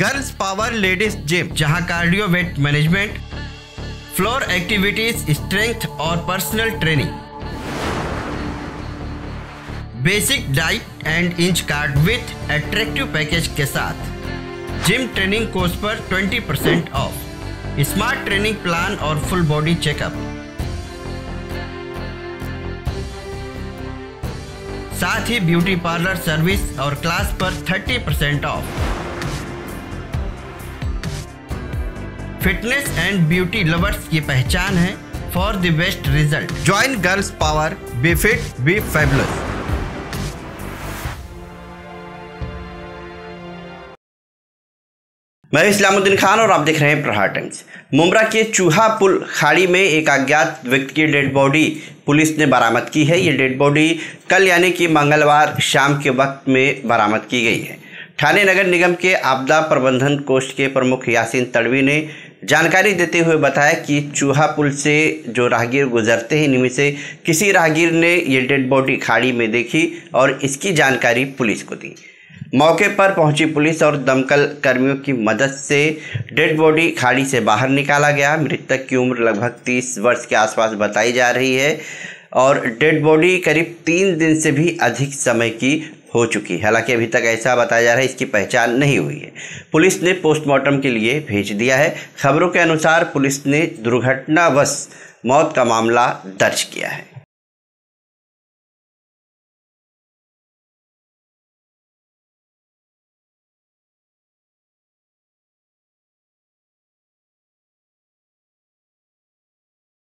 Girls power ladies gym, जहां cardio weight management, floor activities, strength और personal training, basic diet and inch card with attractive package के साथ, gym training course पर 20% off, smart training plan और full body checkup. साथ ही beauty parlour service और class पर 30% off. Fitness and beauty lovers की पहचान है for the best result. Join girls power, be fit be fabulous. मैं इस्लामुद्दीन खान और आप देख रहे हैं प्रहार टाइम्स। मुंब्रा के चूहा पुल खाड़ी में एक अज्ञात व्यक्ति की डेड बॉडी पुलिस ने बरामद की है। ये डेड बॉडी कल यानी कि मंगलवार शाम के वक्त में बरामद की गई है। ठाणे नगर निगम के आपदा प्रबंधन कोष के प्रमुख यासीन तड़वी ने जानकारी देते हुए बताया कि चूहा पुल से जो राहगीर गुजरते हैं, इनमें से किसी राहगीर ने ये डेड बॉडी खाड़ी में देखी और इसकी जानकारी पुलिस को दी। मौके पर पहुंची पुलिस और दमकल कर्मियों की मदद से डेड बॉडी खाड़ी से बाहर निकाला गया। मृतक की उम्र लगभग 30 वर्ष के आसपास बताई जा रही है और डेड बॉडी करीब 3 दिन से भी अधिक समय की हो चुकी है। हालांकि अभी तक ऐसा बताया जा रहा है इसकी पहचान नहीं हुई है। पुलिस ने पोस्टमार्टम के लिए भेज दिया है। खबरों के अनुसार पुलिस ने दुर्घटनावश मौत का मामला दर्ज किया है।